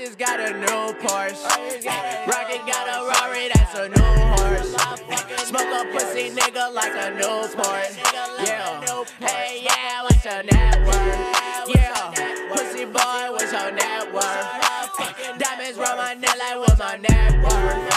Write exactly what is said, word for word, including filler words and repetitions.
just got a new Porsche. Rocket got a Rari, that's a new horse. Smoke a pussy nigga like a Newport. Yeah, hey, yeah, what's your net worth? Yeah, pussy boy, what's your net worth? Diamonds run my neck like what's my net worth?